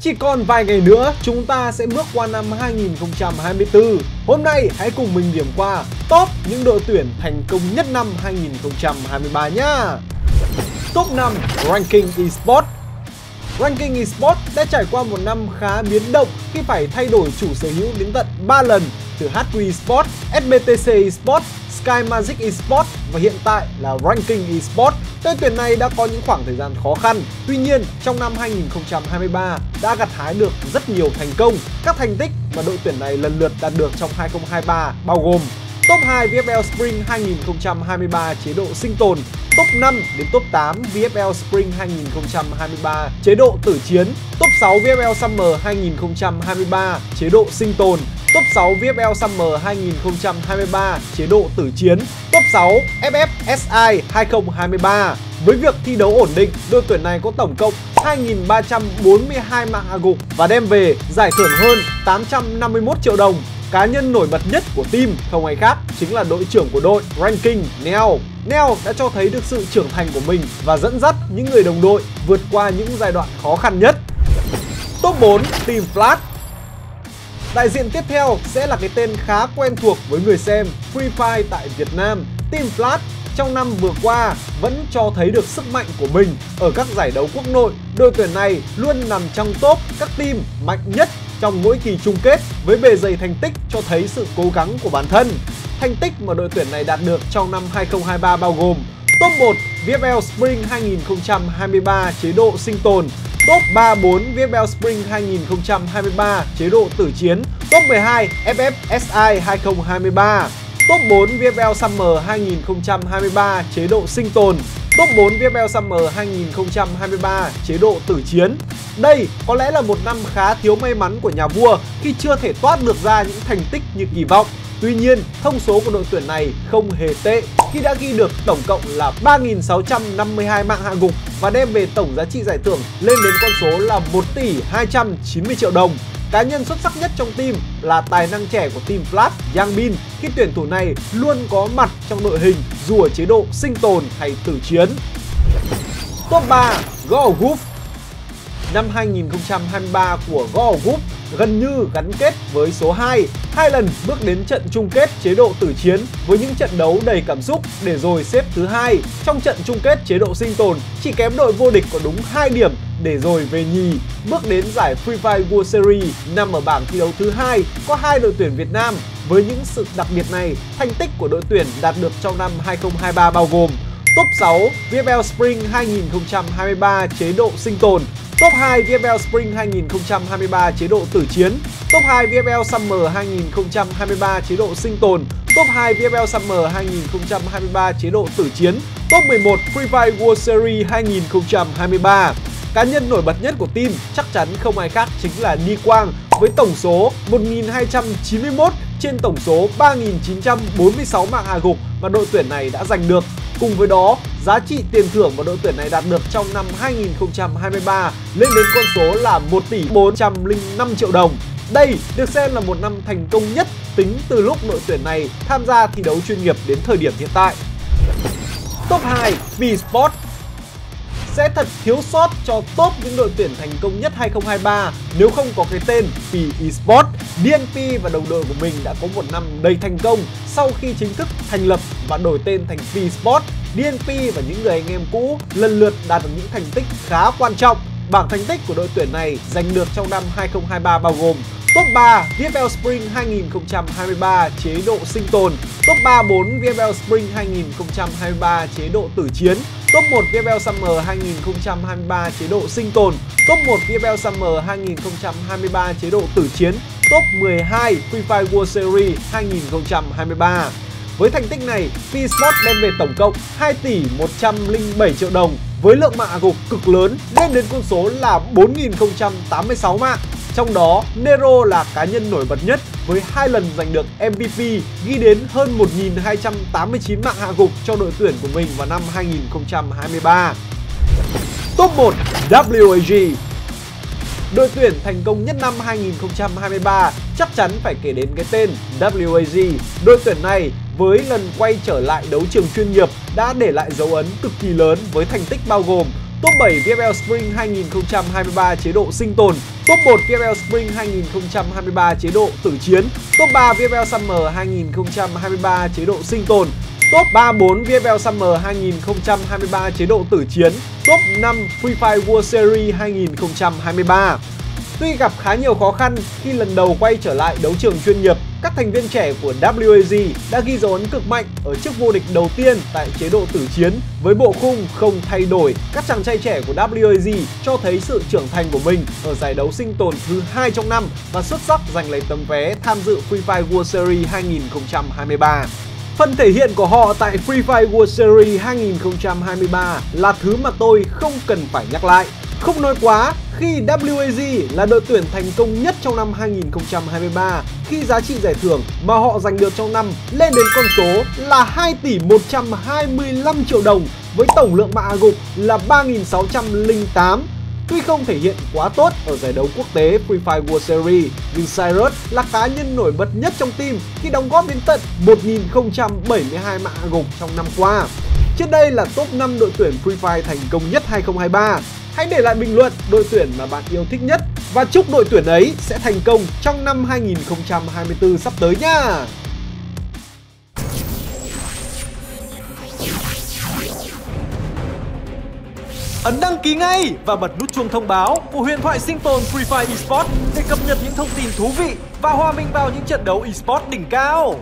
Chỉ còn vài ngày nữa chúng ta sẽ bước qua năm 2024. Hôm nay hãy cùng mình điểm qua top những đội tuyển thành công nhất năm 2023 nhá. Top 5 Ranking Esports. Ranking Esports đã trải qua một năm khá biến động khi phải thay đổi chủ sở hữu đến tận 3 lần, từ HQ eSports, SBTC eSports, Kai Magic Esports và hiện tại là Ranking Esports. Đội tuyển này đã có những khoảng thời gian khó khăn, tuy nhiên trong năm 2023 đã gặt hái được rất nhiều thành công. Các thành tích mà đội tuyển này lần lượt đạt được trong 2023 bao gồm Top 2 VFL Spring 2023 chế độ sinh tồn, Top 5 đến Top 8 VFL Spring 2023 chế độ tử chiến, Top 6 VFL Summer 2023 chế độ sinh tồn, Top 6 VFL Summer 2023 chế độ tử chiến, Top 6 FFSI 2023. Với việc thi đấu ổn định, đội tuyển này có tổng cộng 2.342 mạng hạ gục và đem về giải thưởng hơn 851 triệu đồng. Cá nhân nổi bật nhất của team không ai khác chính là đội trưởng của đội Ranking, Neo. Neo đã cho thấy được sự trưởng thành của mình và dẫn dắt những người đồng đội vượt qua những giai đoạn khó khăn nhất. Top 4 Team Flash. Đại diện tiếp theo sẽ là cái tên khá quen thuộc với người xem Free Fire tại Việt Nam. Team Flash trong năm vừa qua vẫn cho thấy được sức mạnh của mình ở các giải đấu quốc nội. Đội tuyển này luôn nằm trong top các team mạnh nhất trong mỗi kỳ chung kết với bề dày thành tích cho thấy sự cố gắng của bản thân. Thành tích mà đội tuyển này đạt được trong năm 2023 bao gồm Top 1 VFL Spring 2023 chế độ sinh tồn, Top 34 VFL Spring 2023 chế độ tử chiến, Top 12 FFSI 2023, Top 4 VFL Summer 2023 chế độ sinh tồn, Top 4 VFL Summer 2023 chế độ tử chiến. Đây có lẽ là một năm khá thiếu may mắn của nhà vua khi chưa thể toát được ra những thành tích như kỳ vọng. Tuy nhiên, thông số của đội tuyển này không hề tệ khi đã ghi được tổng cộng là 3.652 mạng hạ gục và đem về tổng giá trị giải thưởng lên đến con số là 1 tỷ 290 triệu đồng. Cá nhân xuất sắc nhất trong team là tài năng trẻ của team Flash, Yangbin, khi tuyển thủ này luôn có mặt trong đội hình dù ở chế độ sinh tồn hay tử chiến. Top 3 Gogoof. Năm 2023 của Gogoof gần như gắn kết với số 2, hai lần bước đến trận chung kết chế độ tử chiến với những trận đấu đầy cảm xúc để rồi xếp thứ 2. Trong trận chung kết chế độ sinh tồn chỉ kém đội vô địch có đúng 2 điểm để rồi về nhì, bước đến giải Free Fire World Series nằm ở bảng thi đấu thứ 2 có 2 đội tuyển Việt Nam. Với những sự đặc biệt này, thành tích của đội tuyển đạt được trong năm 2023 bao gồm Top 6 VFL Spring 2023 chế độ sinh tồn, Top 2 VFL Spring 2023 chế độ tử chiến, Top 2 VFL Summer 2023 chế độ sinh tồn, Top 2 VFL Summer 2023 chế độ tử chiến, Top 11 Free Fire World Series 2023. Cá nhân nổi bật nhất của team chắc chắn không ai khác chính là Di Quang với tổng số 1.291 trên tổng số 3.946 mạng hạ gục mà đội tuyển này đã giành được. Cùng với đó, giá trị tiền thưởng mà đội tuyển này đạt được trong năm 2023 lên đến con số là 1 tỷ 405 triệu đồng. Đây được xem là một năm thành công nhất tính từ lúc đội tuyển này tham gia thi đấu chuyên nghiệp đến thời điểm hiện tại. Top 2 P SPORT. Sẽ thật thiếu sót cho top những đội tuyển thành công nhất 2023 nếu không có cái tên P Esports. DNP và đồng đội của mình đã có một năm đầy thành công sau khi chính thức thành lập và đổi tên thành P Esports. DNP và những người anh em cũ lần lượt đạt được những thành tích khá quan trọng. Bảng thành tích của đội tuyển này giành được trong năm 2023 bao gồm Top 3 VFL Spring 2023 chế độ sinh tồn, Top 34 VFL Spring 2023 chế độ tử chiến, Top 1 VFL Summer 2023 chế độ sinh tồn, Top 1 VFL Summer 2023 chế độ tử chiến, Top 12 Free Fire World Series 2023. Với thành tích này, P Sport đem về tổng cộng 2 tỷ 107 triệu đồng với lượng mạng gục cực lớn lên đến con số là 4.086 mạng. Trong đó, Nero là cá nhân nổi bật nhất với 2 lần giành được MVP, ghi đến hơn 1.289 mạng hạ gục cho đội tuyển của mình vào năm 2023. Top 1 WAG. Đội tuyển thành công nhất năm 2023 chắc chắn phải kể đến cái tên WAG. Đội tuyển này với lần quay trở lại đấu trường chuyên nghiệp đã để lại dấu ấn cực kỳ lớn với thành tích bao gồm Top 7 VFL Spring 2023 chế độ sinh tồn. Top 1 VFL Spring 2023 chế độ tử chiến. Top 3 VFL Summer 2023 chế độ sinh tồn. Top 34 VFL Summer 2023 chế độ tử chiến. Top 5 Free Fire World Series 2023. Tuy gặp khá nhiều khó khăn khi lần đầu quay trở lại đấu trường chuyên nghiệp, các thành viên trẻ của WAG đã ghi dấu ấn cực mạnh ở chức vô địch đầu tiên tại chế độ tử chiến. Với bộ khung không thay đổi, các chàng trai trẻ của WAG cho thấy sự trưởng thành của mình ở giải đấu sinh tồn thứ 2 trong năm và xuất sắc giành lấy tấm vé tham dự Free Fire World Series 2023. Phần thể hiện của họ tại Free Fire World Series 2023 là thứ mà tôi không cần phải nhắc lại. Không nói quá khi WAG là đội tuyển thành công nhất trong năm 2023 khi giá trị giải thưởng mà họ giành được trong năm lên đến con số là 2 tỷ 125 triệu đồng với tổng lượng mạ gục là 3.608. Tuy không thể hiện quá tốt ở giải đấu quốc tế Free Fire World Series, nhưng Cyrus là cá nhân nổi bật nhất trong team khi đóng góp đến tận 1.072 mạ gục trong năm qua. Trên đây là top 5 đội tuyển Free Fire thành công nhất 2023. Hãy để lại bình luận đội tuyển mà bạn yêu thích nhất và chúc đội tuyển ấy sẽ thành công trong năm 2024 sắp tới nha! Ấn đăng ký ngay và bật nút chuông thông báo của Huyền Thoại Sinh Tồn Free Fire eSports để cập nhật những thông tin thú vị và hòa mình vào những trận đấu eSports đỉnh cao.